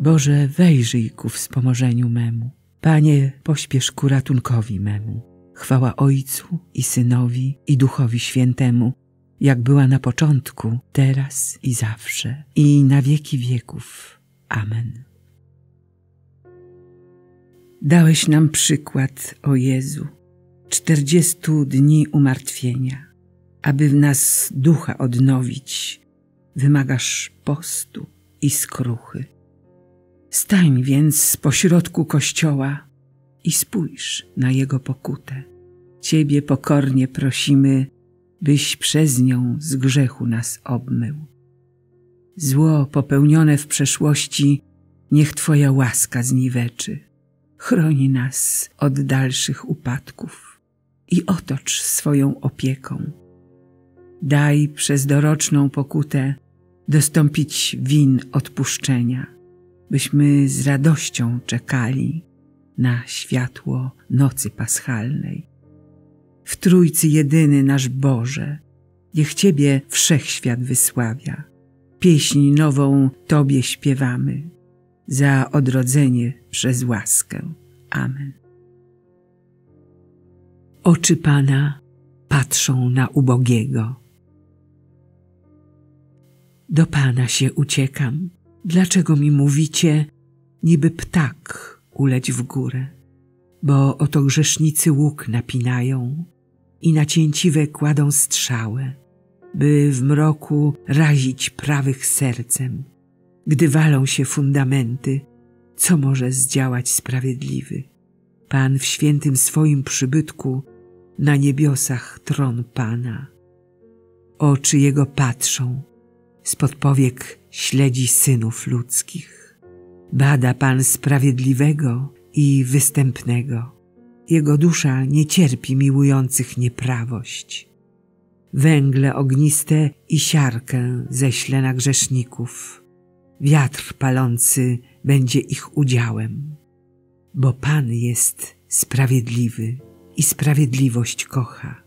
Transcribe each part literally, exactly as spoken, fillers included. Boże, wejrzyj ku wspomożeniu memu. Panie, pośpiesz ku ratunkowi memu. Chwała Ojcu i Synowi, i Duchowi Świętemu, jak była na początku, teraz i zawsze, i na wieki wieków. Amen. Dałeś nam przykład, o Jezu, czterdziestu dni umartwienia. Aby w nas ducha odnowić, wymagasz postu i skruchy. Stań więc z pośrodku Kościoła i spójrz na jego pokutę. Ciebie pokornie prosimy, byś przez nią z grzechu nas obmył. Zło popełnione w przeszłości niech Twoja łaska zniweczy. Chroni nas od dalszych upadków i otocz swoją opieką. Daj przez doroczną pokutę dostąpić win odpuszczenia, byśmy z radością czekali na światło nocy paschalnej. W Trójcy jedyny nasz Boże, niech Ciebie wszechświat wysławia. Pieśń nową Tobie śpiewamy, za odrodzenie przez łaskę. Amen. Oczy Pana patrzą na ubogiego. Do Pana się uciekam. Dlaczego mi mówicie, niby ptak uleć w górę? Bo oto grzesznicy łuk napinają i na cięciwe kładą strzałę, by w mroku razić prawych sercem. Gdy walą się fundamenty, co może zdziałać sprawiedliwy? Pan w świętym swoim przybytku, na niebiosach tron Pana. Oczy Jego patrzą, spod powiek śledzi synów ludzkich. Bada Pan sprawiedliwego i występnego. Jego dusza nie cierpi miłujących nieprawość. Węgle ogniste i siarkę ześle na grzeszników. Wiatr palący będzie ich udziałem. Bo Pan jest sprawiedliwy i sprawiedliwość kocha.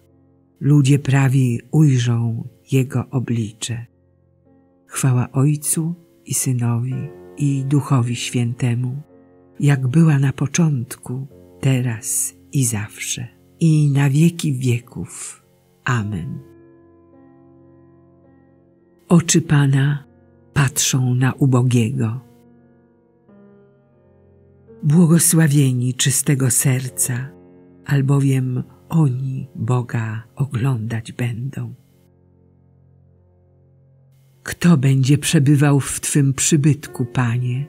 Ludzie prawi ujrzą Jego oblicze. Chwała Ojcu i Synowi, i Duchowi Świętemu, jak była na początku, teraz i zawsze, i na wieki wieków. Amen. Oczy Pana patrzą na ubogiego. Błogosławieni czystego serca, albowiem oni Boga oglądać będą. Kto będzie przebywał w Twym przybytku, Panie?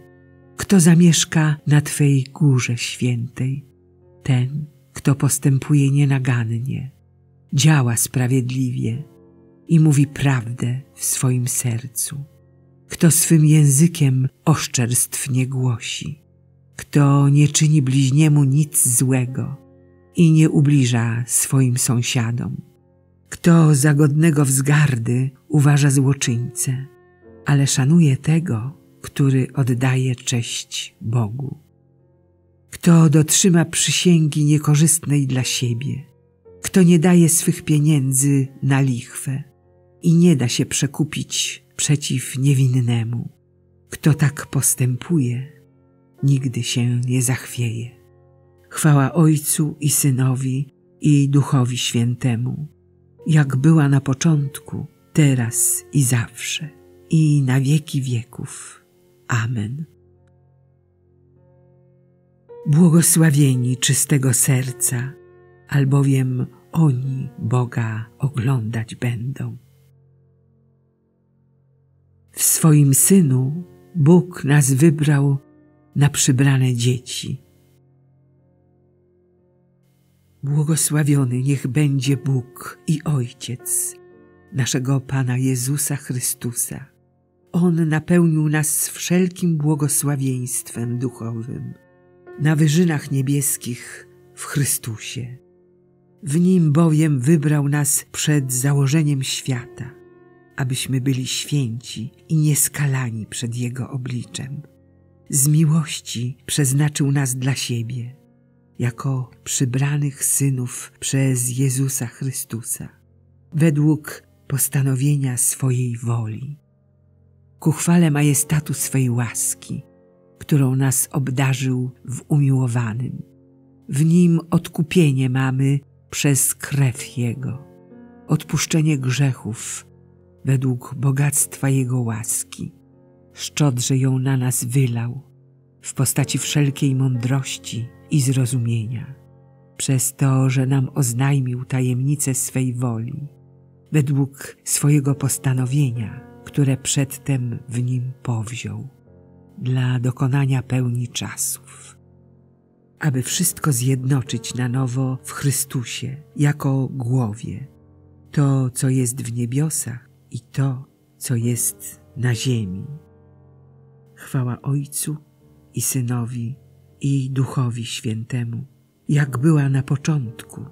Kto zamieszka na Twej górze świętej? Ten, kto postępuje nienagannie, działa sprawiedliwie i mówi prawdę w swoim sercu. Kto swym językiem oszczerstw nie głosi, kto nie czyni bliźniemu nic złego i nie ubliża swoim sąsiadom. Kto za godnego wzgardy uważa złoczyńcę, ale szanuje tego, który oddaje cześć Bogu. Kto dotrzyma przysięgi niekorzystnej dla siebie, kto nie daje swych pieniędzy na lichwę i nie da się przekupić przeciw niewinnemu. Kto tak postępuje, nigdy się nie zachwieje. Chwała Ojcu i Synowi, i Duchowi Świętemu, jak była na początku, teraz i zawsze, i na wieki wieków. Amen. Błogosławieni czystego serca, albowiem oni Boga oglądać będą. W swoim Synu Bóg nas wybrał na przybrane dzieci. Błogosławiony niech będzie Bóg i Ojciec naszego Pana Jezusa Chrystusa. On napełnił nas wszelkim błogosławieństwem duchowym na wyżynach niebieskich w Chrystusie. W Nim bowiem wybrał nas przed założeniem świata, abyśmy byli święci i nieskalani przed Jego obliczem. Z miłości przeznaczył nas dla siebie, jako przybranych synów przez Jezusa Chrystusa, według postanowienia swojej woli, ku chwale majestatu swej łaski, którą nas obdarzył w umiłowanym. W Nim odkupienie mamy przez krew Jego, odpuszczenie grzechów według bogactwa Jego łaski. Szczodrze ją na nas wylał w postaci wszelkiej mądrości i zrozumienia, przez to, że nam oznajmił tajemnicę swej woli, według swojego postanowienia, które przedtem w Nim powziął, dla dokonania pełni czasów, aby wszystko zjednoczyć na nowo w Chrystusie jako głowie, to, co jest w niebiosach i to, co jest na ziemi. Chwała Ojcu i Synowi, i Duchowi Świętemu, jak była na początku,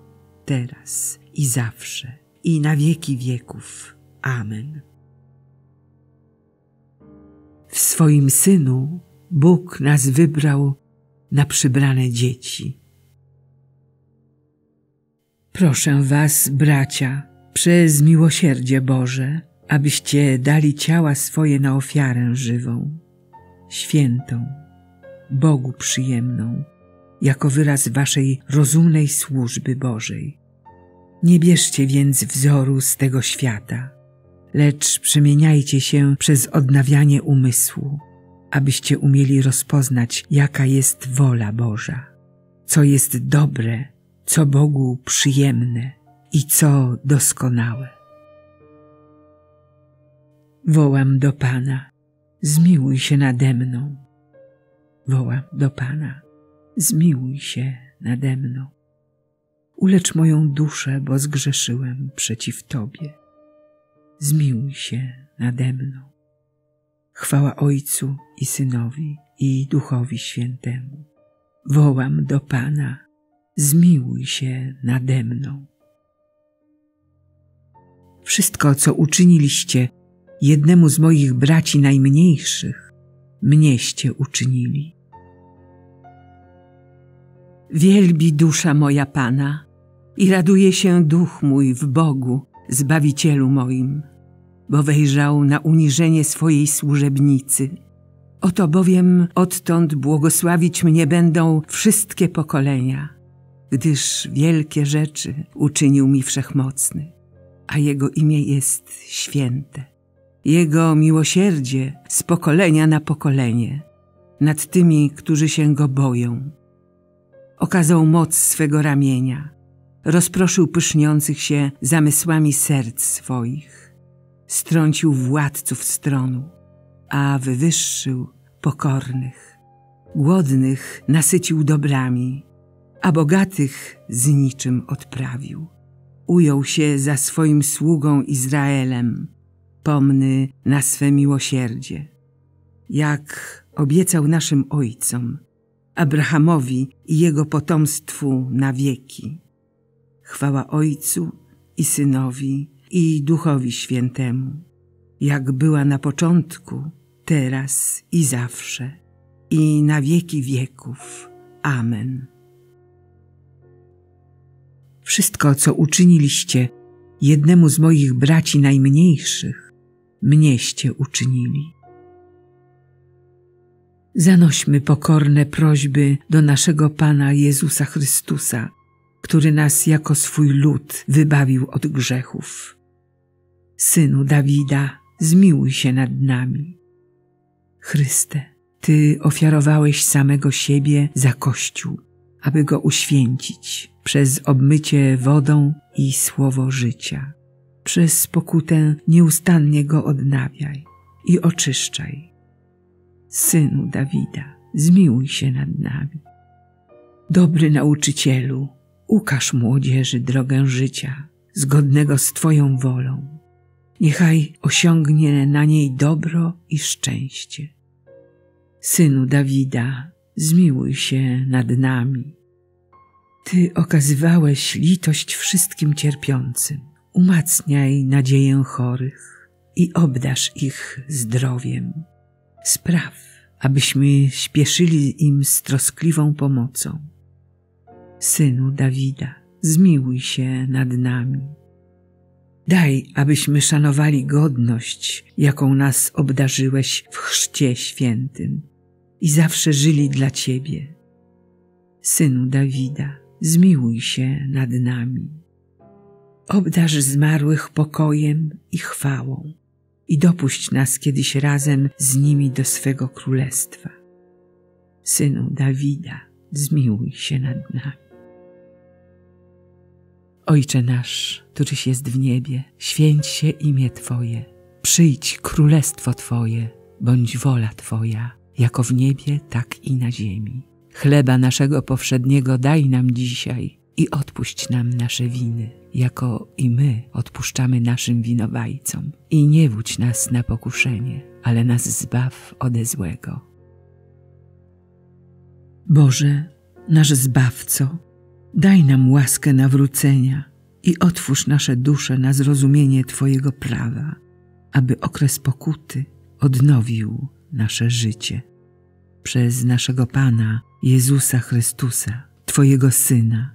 teraz i zawsze, i na wieki wieków. Amen. W swoim Synu Bóg nas wybrał na przybrane dzieci. Proszę was, bracia, przez miłosierdzie Boże, abyście dali ciała swoje na ofiarę żywą, świętą, Bogu przyjemną, jako wyraz waszej rozumnej służby Bożej. Nie bierzcie więc wzoru z tego świata, lecz przemieniajcie się przez odnawianie umysłu, abyście umieli rozpoznać, jaka jest wola Boża, co jest dobre, co Bogu przyjemne i co doskonałe. Wołam do Pana, zmiłuj się nade mną. Wołam do Pana, zmiłuj się nade mną. Ulecz moją duszę, bo zgrzeszyłem przeciw Tobie. Zmiłuj się nade mną. Chwała Ojcu i Synowi, i Duchowi Świętemu. Wołam do Pana, zmiłuj się nade mną. Wszystko, co uczyniliście jednemu z moich braci najmniejszych, mnieście uczynili. Wielbi dusza moja Pana i raduje się duch mój w Bogu, Zbawicielu moim, bo wejrzał na uniżenie swojej służebnicy. Oto bowiem odtąd błogosławić mnie będą wszystkie pokolenia, gdyż wielkie rzeczy uczynił mi Wszechmocny, a Jego imię jest święte. Jego miłosierdzie z pokolenia na pokolenie nad tymi, którzy się Go boją. Okazał moc swego ramienia, rozproszył pyszniących się zamysłami serc swoich, strącił władców stronu, a wywyższył pokornych. Głodnych nasycił dobrami, a bogatych z niczym odprawił. Ujął się za swoim sługą Izraelem, pomny na swe miłosierdzie, jak obiecał naszym ojcom, Abrahamowi i jego potomstwu na wieki. Chwała Ojcu i Synowi, i Duchowi Świętemu, jak była na początku, teraz i zawsze, i na wieki wieków. Amen. Wszystko, co uczyniliście jednemu z moich braci najmniejszych, mnieście uczynili. Zanośmy pokorne prośby do naszego Pana Jezusa Chrystusa, który nas jako swój lud wybawił od grzechów. Synu Dawida, zmiłuj się nad nami. Chryste, Ty ofiarowałeś samego siebie za Kościół, aby go uświęcić przez obmycie wodą i słowo życia. Przez pokutę nieustannie go odnawiaj i oczyszczaj. Synu Dawida, zmiłuj się nad nami. Dobry nauczycielu, ukaż młodzieży drogę życia, zgodnego z Twoją wolą. Niechaj osiągnie na niej dobro i szczęście. Synu Dawida, zmiłuj się nad nami. Ty okazywałeś litość wszystkim cierpiącym. Umacniaj nadzieję chorych i obdarz ich zdrowiem. Spraw, abyśmy śpieszyli im z troskliwą pomocą. Synu Dawida, zmiłuj się nad nami. Daj, abyśmy szanowali godność, jaką nas obdarzyłeś w chrzcie świętym i zawsze żyli dla Ciebie. Synu Dawida, zmiłuj się nad nami. Obdarz zmarłych pokojem i chwałą i dopuść nas kiedyś razem z nimi do swego królestwa. Synu Dawida, zmiłuj się nad nami. Ojcze nasz, któryś jest w niebie, święć się imię Twoje. Przyjdź królestwo Twoje, bądź wola Twoja, jako w niebie, tak i na ziemi. Chleba naszego powszedniego daj nam dzisiaj i odpuść nam nasze winy, jako i my odpuszczamy naszym winowajcom. I nie wódź nas na pokuszenie, ale nas zbaw ode złego. Boże, nasz Zbawco, daj nam łaskę nawrócenia i otwórz nasze dusze na zrozumienie Twojego prawa, aby okres pokuty odnowił nasze życie. Przez naszego Pana Jezusa Chrystusa, Twojego Syna,